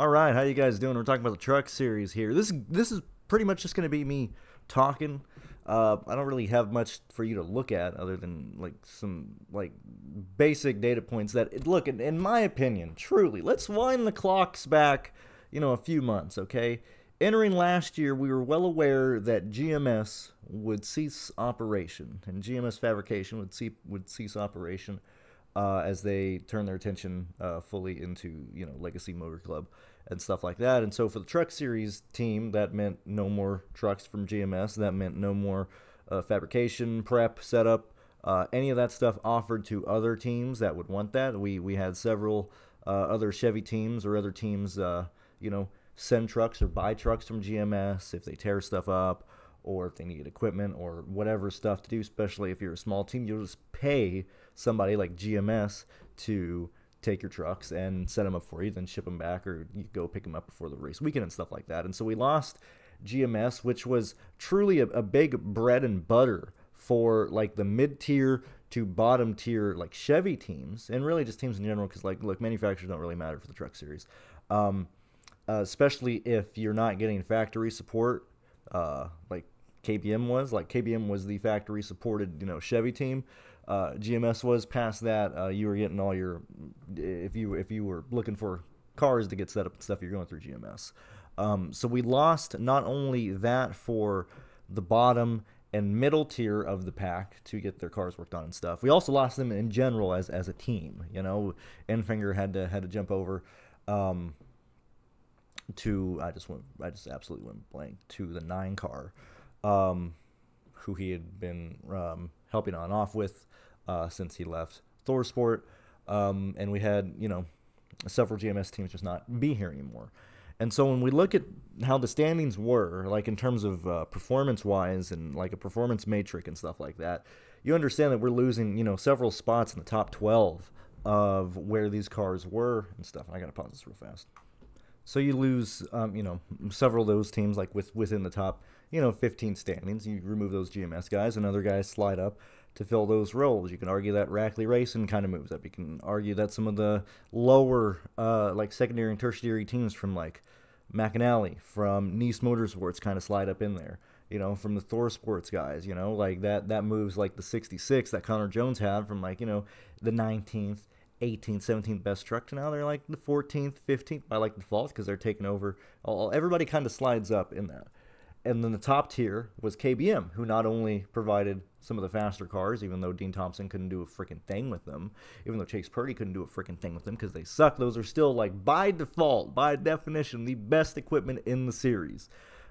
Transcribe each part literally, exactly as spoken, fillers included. All right, how you guys doing? We're talking about the truck series here. This this is pretty much just going to be me talking. Uh, I don't really have much for you to look at other than like some like basic data points that look. In, in my opinion, truly, let's wind the clocks back, you know, a few months. Okay, entering last year, we were well aware that G M S would cease operation and G M S Fabrication would cease would cease operation. Uh, as they turn their attention uh, fully into, you know, Legacy Motor Club and stuff like that. And so for the Truck Series team, that meant no more trucks from G M S. That meant no more uh, fabrication, prep, setup, uh, any of that stuff offered to other teams that would want that. We, we had several uh, other Chevy teams or other teams, uh, you know, send trucks or buy trucks from G M S if they tear stuff up or if they need equipment or whatever stuff to do, especially if you're a small team. You'll just pay somebody like G M S to take your trucks and set them up for you, then ship them back, or you go pick them up before the race weekend and stuff like that. And so we lost G M S, which was truly a, a big bread and butter for like the mid-tier to bottom-tier like Chevy teams, and really just teams in general, because like, look, manufacturers don't really matter for the truck series, um, uh, especially if you're not getting factory support, uh, like K B M was. Like K B M was the factory-supported, you know, Chevy team. Uh, G M S was past that. Uh, you were getting all your, if you if you were looking for cars to get set up and stuff, you're going through G M S. Um, so we lost not only that for the bottom and middle tier of the pack to get their cars worked on and stuff. We also lost them in general as as a team. You know, Enfinger had to had to jump over um, to I just went I just absolutely went blank to the nine car, um, who he had been um, helping on and off with. Uh, since he left ThorSport, um, and we had, you know, several G M S teams just not be here anymore. And so when we look at how the standings were, like in terms of uh, performance-wise and like a performance matrix and stuff like that, you understand that we're losing, you know, several spots in the top twelve of where these cars were and stuff. And I gotta pause this real fast. So you lose, um, you know, several of those teams like with within the top, you know, fifteen standings. You remove those G M S guys, and other guys slide up to fill those roles. You can argue that Rackley Racing kind of moves up. You can argue that some of the lower, uh, like secondary and tertiary teams from like McAnally, from Nice Motorsports kind of slide up in there. You know, from the ThorSports guys, you know, like that that moves like the sixty-six that Connor Jones had from like, you know, the nineteenth, eighteenth, seventeenth best truck to now they're like the fourteenth, fifteenth by like default because they're taking over. All, everybody kind of slides up in that. And then the top tier was K B M, who not only provided some of the faster cars, even though Dean Thompson couldn't do a freaking thing with them, even though Chase Purdy couldn't do a freaking thing with them because they suck. Those are still, like, by default, by definition, the best equipment in the series.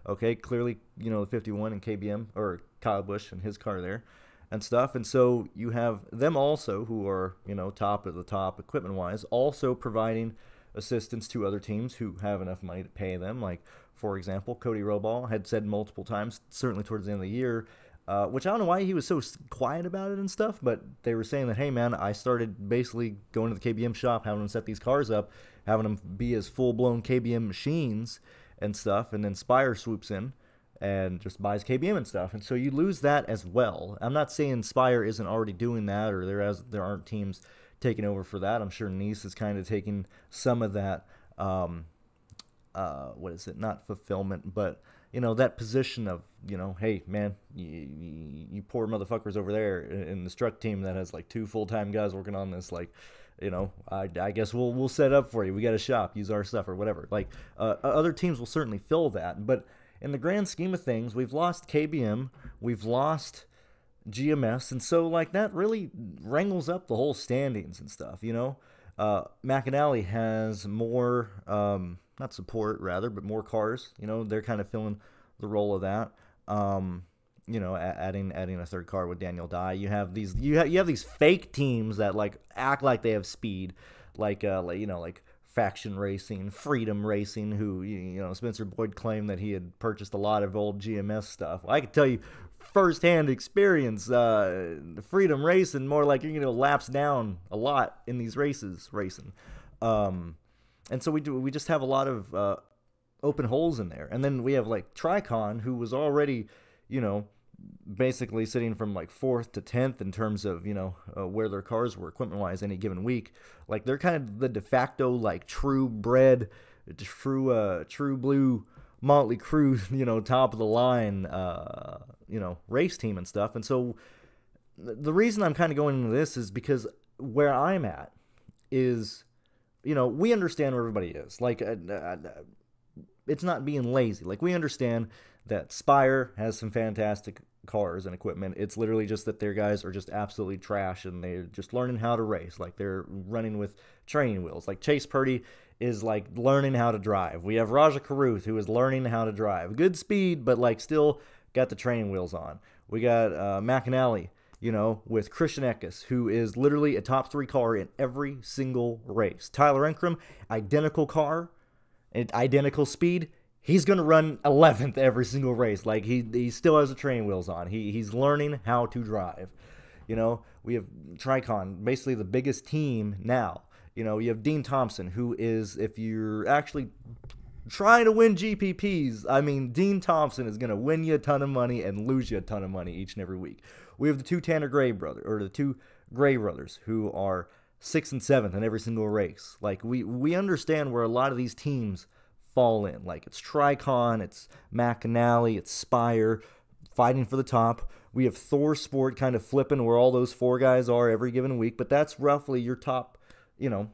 Okay, clearly, you know, the fifty-one and K B M, or Kyle Busch and his car there and stuff. And so you have them also, who are, you know, top of the top equipment-wise, also providing assistance to other teams who have enough money to pay them, like, for example, Cody Roball had said multiple times, certainly towards the end of the year, uh, which I don't know why he was so quiet about it and stuff, but they were saying that, hey, man, I started basically going to the K B M shop, having them set these cars up, having them be as full-blown K B M machines and stuff, and then Spire swoops in and just buys K B M and stuff. And so you lose that as well. I'm not saying Spire isn't already doing that or there, as, there aren't teams taking over for that. I'm sure Nice is kind of taking some of that um Uh, what is it? Not fulfillment, but, you know, that position of, you know, hey, man, you, you poor motherfuckers over there in this truck team that has, like, two full-time guys working on this, like, you know, I, I guess we'll we'll set up for you. We got a shop. Use our stuff or whatever. Like, uh, other teams will certainly fill that. But in the grand scheme of things, we've lost K B M. We've lost G M S. And so, like, that really wrangles up the whole standings and stuff, you know? Uh, McAnally has more... Um, Not support, rather, but more cars. You know, they're kind of filling the role of that. Um, you know, adding adding a third car with Daniel Dye. You have these you have you have these fake teams that like act like they have speed, like uh, like, you know, like Faction Racing, Freedom Racing. Who you know, Spencer Boyd claimed that he had purchased a lot of old G M S stuff. Well, I can tell you firsthand experience. Uh, Freedom Racing, more like you're gonna lapse down a lot in these races racing. Um, And so we do. We just have a lot of uh, open holes in there, and then we have like Tricon, who was already, you know, basically sitting from like fourth to tenth in terms of, you know, uh, where their cars were equipment-wise any given week. Like they're kind of the de facto like true bred true, uh, true blue Motley Crue, you know, top of the line, uh, you know, race team and stuff. And so the reason I'm kind of going into this is because where I'm at is, you know, we understand where everybody is. Like, uh, uh, it's not being lazy. Like, we understand that Spire has some fantastic cars and equipment. It's literally just that their guys are just absolutely trash and they're just learning how to race. Like, they're running with training wheels. Like, Chase Purdy is, like, learning how to drive. We have Rajah Caruth, who is learning how to drive. Good speed, but, like, still got the training wheels on. We got uh, McAnally, you know, with Christian Eckes, who is literally a top three car in every single race. Tyler Ingram, identical car, identical speed. He's going to run eleventh every single race. Like, he he still has the training wheels on. He He's learning how to drive. You know, we have Tricon, basically the biggest team now. You know, you have Dean Thompson, who is, if you're actually trying to win G P Ps, I mean, Dean Thompson is going to win you a ton of money and lose you a ton of money each and every week. We have the two Tanner Gray brothers, or the two Gray brothers, who are sixth and seventh in every single race. Like, we, we understand where a lot of these teams fall in. Like, it's Tricon, it's McAnally, it's Spire fighting for the top. We have ThorSport kind of flipping where all those four guys are every given week, but that's roughly your top, you know,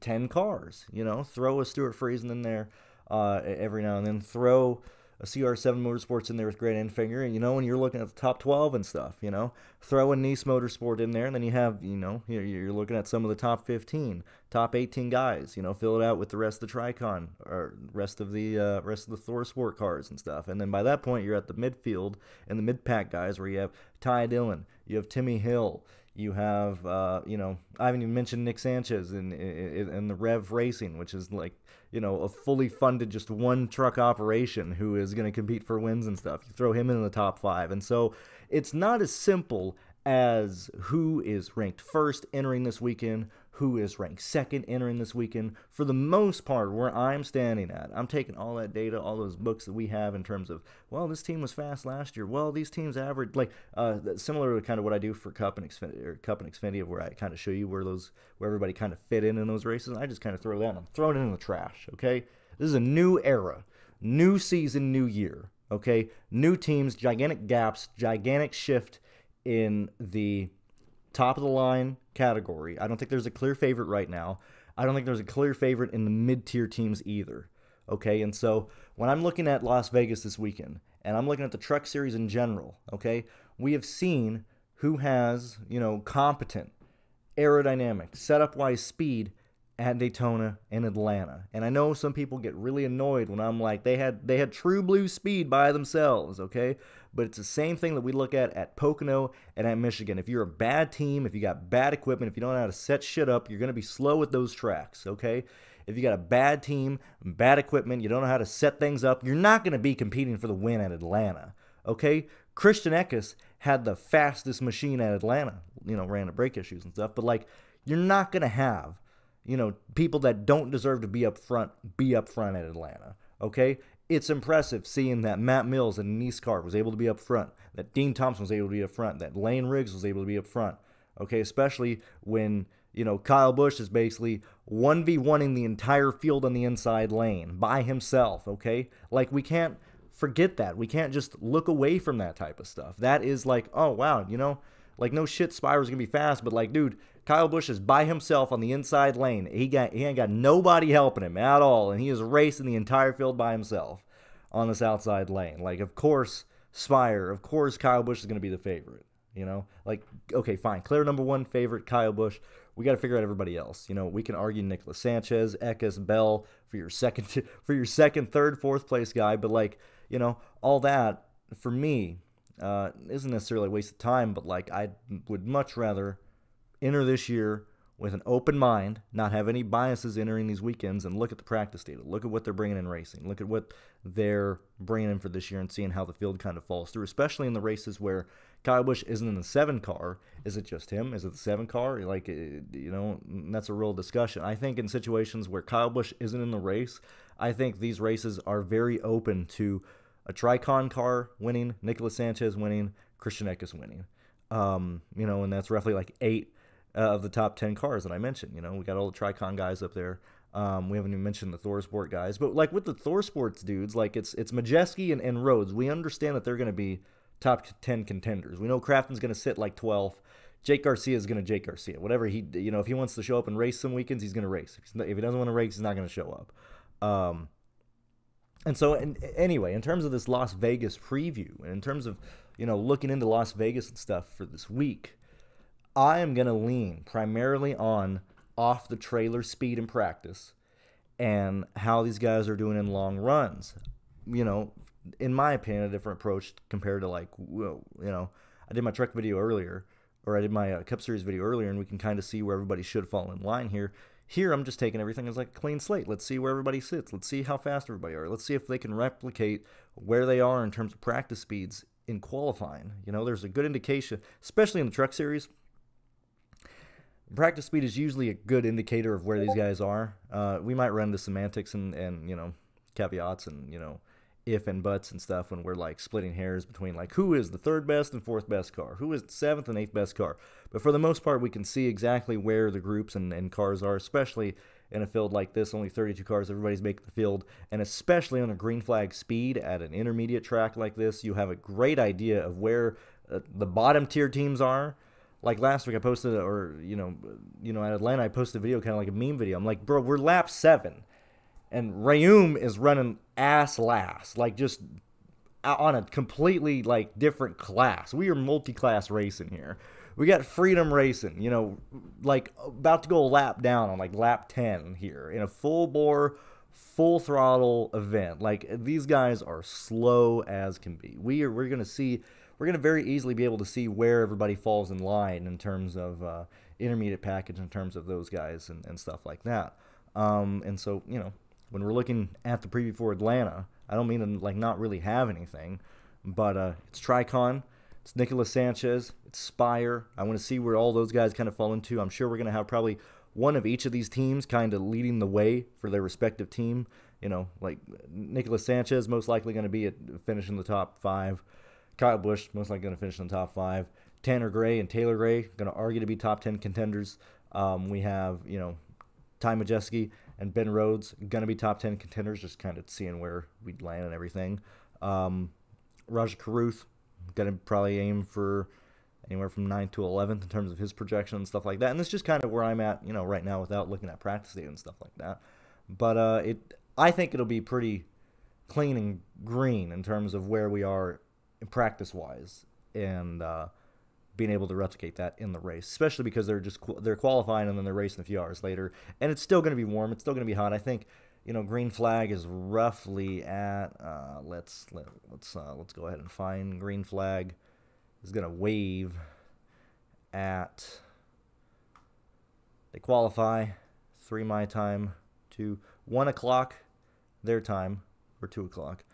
ten cars. You know, throw a Stuart Friesen in there uh, every now and then. Throw a C R seven Motorsports in there with Braden Finger, and, you know, when you're looking at the top twelve and stuff, you know, throw a Nice Motorsport in there, and then you have, you know, you're, you're looking at some of the top fifteen, top eighteen guys, you know, fill it out with the rest of the Tricon, or rest of the, uh, rest of the ThorSport cars and stuff, and then by that point, you're at the midfield and the mid-pack guys, where you have Ty Dillon, you have Timmy Hill, you have, uh, you know, I haven't even mentioned Nick Sanchez and and the Rev Racing, which is like, you know, a fully funded just one truck operation who is going to compete for wins and stuff. You throw him in the top five. And so it's not as simple as who is ranked first entering this weekend, who is ranked second entering this weekend. For the most part, where I'm standing at, I'm taking all that data, all those books that we have in terms of, well, this team was fast last year. Well, these teams averaged, like, uh, similar to kind of what I do for Cup and Xfinity, or Cup and Xfinity, where I kind of show you where those, where everybody kind of fit in in those races. And I just kind of throw that and I'm throwing it in the trash, okay? This is a new era, new season, new year, okay? New teams, gigantic gaps, gigantic shift in the top of the line category. I don't think there's a clear favorite right now. I don't think there's a clear favorite in the mid-tier teams either. Okay, and so when I'm looking at Las Vegas this weekend, and I'm looking at the Truck Series in general, okay, we have seen who has, you know, competent aerodynamic, setup-wise speed at Daytona and Atlanta. And I know some people get really annoyed when I'm like, they had they had true blue speed by themselves, okay? But it's the same thing that we look at at Pocono and at Michigan. If you're a bad team, if you got bad equipment, if you don't know how to set shit up, you're going to be slow at those tracks, okay? If you got a bad team, bad equipment, you don't know how to set things up, you're not going to be competing for the win at Atlanta, okay? Christian Eckes had the fastest machine at Atlanta, you know, ran into brake issues and stuff, but, like, you're not going to have, you know, people that don't deserve to be up front, be up front at Atlanta, okay? It's impressive seeing that Matt Mills and Nice car was able to be up front, that Dean Thompson was able to be up front, that Lane Riggs was able to be up front, okay? Especially when, you know, Kyle Busch is basically one v one-ing the entire field on the inside lane by himself, okay? Like, we can't forget that. We can't just look away from that type of stuff. That is like, oh, wow, you know, like, no shit, Spire's going to be fast, but, like, dude, Kyle Busch is by himself on the inside lane. He got he ain't got nobody helping him at all, and he is racing the entire field by himself on this outside lane. Like, of course, Spire, of course, Kyle Busch is going to be the favorite, you know? Like, okay, fine, clear number one favorite, Kyle Busch. We got to figure out everybody else. You know, we can argue Nicholas Sanchez, Eckes, Bell for your second, for your second, third, fourth place guy, but, like, you know, all that, for me, Uh, isn't necessarily a waste of time, but, like, I would much rather enter this year with an open mind, not have any biases entering these weekends, and look at the practice data, look at what they're bringing in racing, look at what they're bringing in for this year and seeing how the field kind of falls through, especially in the races where Kyle Busch isn't in the seven car. Is it just him? Is it the seven car? Like, you know, that's a real discussion. I think in situations where Kyle Busch isn't in the race, I think these races are very open to a Tricon car winning, Nicholas Sanchez winning, Christian Eckes winning. Um, you know, and that's roughly like eight uh, of the top ten cars that I mentioned. You know, we got all the Tricon guys up there. Um, we haven't even mentioned the ThorSport guys, but like with the ThorSports dudes, like it's it's Majeski and, and Rhodes. We understand that they're going to be top ten contenders. We know Crafton's going to sit like twelfth. Jake Garcia is going to Jake Garcia. Whatever he, you know, if he wants to show up and race some weekends, he's going to race. If he doesn't want to race, he's not going to show up. Um, and so, and anyway, in terms of this Las Vegas preview, and in terms of, you know, looking into Las Vegas and stuff for this week, I am going to lean primarily on off the trailer speed in practice and how these guys are doing in long runs. You know, in my opinion, a different approach compared to like, you know, I did my truck video earlier, or I did my uh, Cup Series video earlier, and we can kind of see where everybody should fall in line here. Here, I'm just taking everything as like a clean slate. Let's see where everybody sits. Let's see how fast everybody are. Let's see if they can replicate where they are in terms of practice speeds in qualifying. You know, there's a good indication, especially in the truck series. Practice speed is usually a good indicator of where these guys are. Uh, we might run into semantics and, and, you know, caveats and, you know, if and buts and stuff when we're, like, splitting hairs between, like, who is the third best and fourth best car? Who is the seventh and eighth best car? But for the most part, we can see exactly where the groups and, and cars are, especially in a field like this, only thirty-two cars, everybody's making the field, and especially on a green flag speed at an intermediate track like this, you have a great idea of where uh, the bottom tier teams are. Like last week, I posted, or you know, you know, at Atlanta, I posted a video, kind of like a meme video. I'm like, bro, we're lap seven, and Rayoum is running ass last, like just on a completely like different class. We are multi-class racing here. We got Freedom Racing, you know, like about to go a lap down on like lap ten here in a full bore, full throttle event. Like these guys are slow as can be. We are we're gonna see. We're going to very easily be able to see where everybody falls in line in terms of uh, intermediate package, in terms of those guys and, and stuff like that. Um, and so, you know, when we're looking at the preview for Atlanta, I don't mean to, like, not really have anything, but uh, it's Tricon, it's Nicholas Sanchez, it's Spire. I want to see where all those guys kind of fall into. I'm sure we're going to have probably one of each of these teams kind of leading the way for their respective team. You know, like Nicholas Sanchez most likely going to be at finishing the top five. Kyle Busch, most likely going to finish in the top five. Tanner Gray and Taylor Gray, going to argue to be top ten contenders. Um, we have, you know, Ty Majeski and Ben Rhodes, going to be top ten contenders, just kind of seeing where we land and everything. Um, Rajah Caruth, going to probably aim for anywhere from ninth to eleventh in terms of his projection and stuff like that. And that's just kind of where I'm at, you know, right now without looking at practice data and stuff like that. But uh, it, I think it'll be pretty clean and green in terms of where we are practice-wise, and uh, being able to replicate that in the race, especially because they're just qu they're qualifying and then they're racing a few hours later, and it's still going to be warm. It's still going to be hot. I think, you know, green flag is roughly at uh, let's let, let's uh, let's go ahead and find green flag is going to wave at they qualify three my time to one o'clock their time or two o'clock.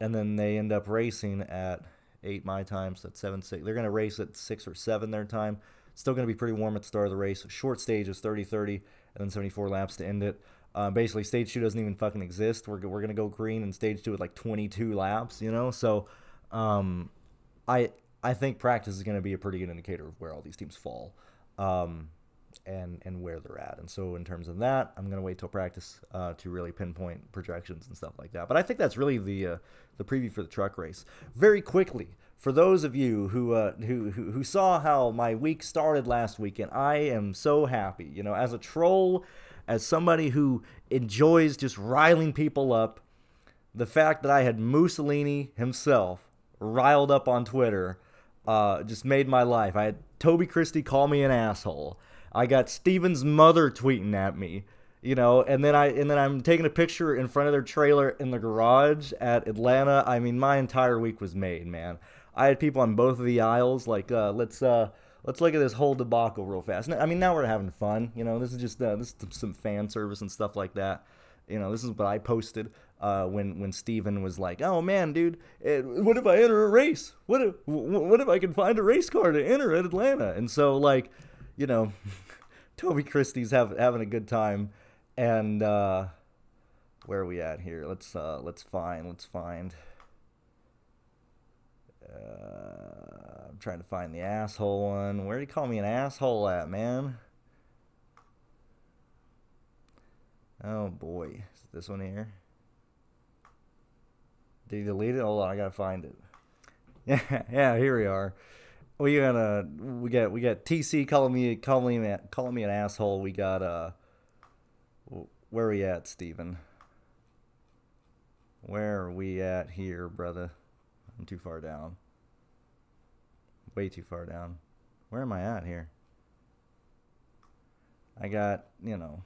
And then they end up racing at eight my time, so that's seven, six. They're going to race at six or seven their time. It's still going to be pretty warm at the start of the race. Short stage is thirty thirty, and then seventy-four laps to end it. Uh, basically, stage two doesn't even fucking exist. We're, we're going to go green and stage two at like twenty-two laps, you know? So um, I I think practice is going to be a pretty good indicator of where all these teams fall um, and, and where they're at. And so in terms of that, I'm going to wait till practice uh, to really pinpoint projections and stuff like that. But I think that's really the... Uh, the preview for the truck race. Very quickly, for those of you who, uh, who who who saw how my week started last weekend, I am so happy. You know, as a troll, as somebody who enjoys just riling people up, the fact that I had Mussolini himself riled up on Twitter uh, just made my life. I had Toby Christie call me an asshole. I got Steven's mother tweeting at me. You know, and then I and then I'm taking a picture in front of their trailer in the garage at Atlanta. I mean, my entire week was made, man. I had people on both of the aisles. Like, uh, let's uh, let's look at this whole debacle real fast. I mean, now we're having fun. You know, this is just uh, this is some fan service and stuff like that. You know, this is what I posted uh, when when Steven was like, "Oh man, dude, it, what if I enter a race? What if what if I can find a race car to enter at Atlanta?" And so, like, you know, Toby Christie's have, having a good time. And uh, where are we at here? Let's uh, let's find let's find. Uh, I'm trying to find the asshole one. Where did he call me an asshole at, man? Oh boy, is this one here? Did he delete it? Hold on, I gotta find it. Yeah, yeah, here we are. We got a we got we got T C calling me calling me calling me an asshole. We got uh, where are we at, Steven? Where are we at here, brother? I'm too far down. Way too far down. Where am I at here? I got, you know,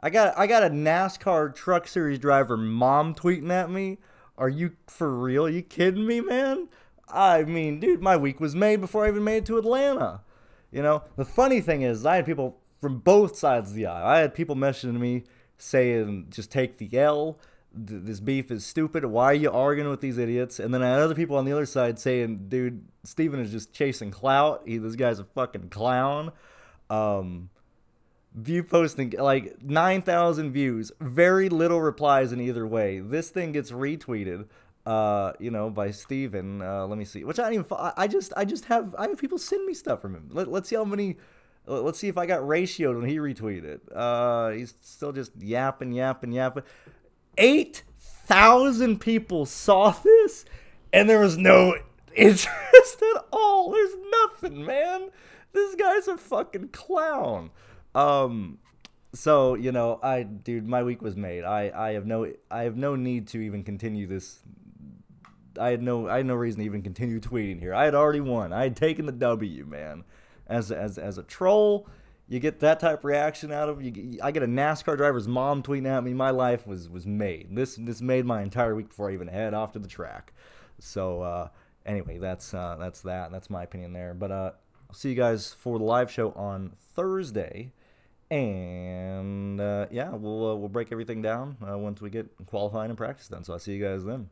I got I got a NASCAR Truck Series driver mom tweeting at me. Are you for real? Are you kidding me, man? I mean, dude, my week was made before I even made it to Atlanta. You know, the funny thing is I had people from both sides of the aisle. I had people messaging me saying, just take the L. This beef is stupid. Why are you arguing with these idiots? And then I had other people on the other side saying, dude, Steven is just chasing clout. He, this guy's a fucking clown. Um, view posting, like nine thousand views. Very little replies in either way. This thing gets retweeted. Uh, you know, by Steven. Uh, let me see. Which I don't even. I just, I just have. I have people send me stuff from him. Let, let's see how many. Let's see if I got ratioed when he retweeted. Uh, he's still just yapping, yapping, yapping. Eight thousand people saw this, and there was no interest at all. There's nothing, man. This guy's a fucking clown. Um. So, you know, I, dude, my week was made. I, I have no, I have no need to even continue this. I had no, I had no reason to even continue tweeting here. I had already won. I had taken the W, man. As, as, as a troll, you get that type of reaction out of you. I get a NASCAR driver's mom tweeting at me. My life was, was made. This, this made my entire week before I even head off to the track. So, uh, anyway, that's, uh, that's that. That's my opinion there. But, uh, I'll see you guys for the live show on Thursday. And, uh, yeah, we'll, uh, we'll break everything down uh, once we get qualifying and practice done. So I'll see you guys then.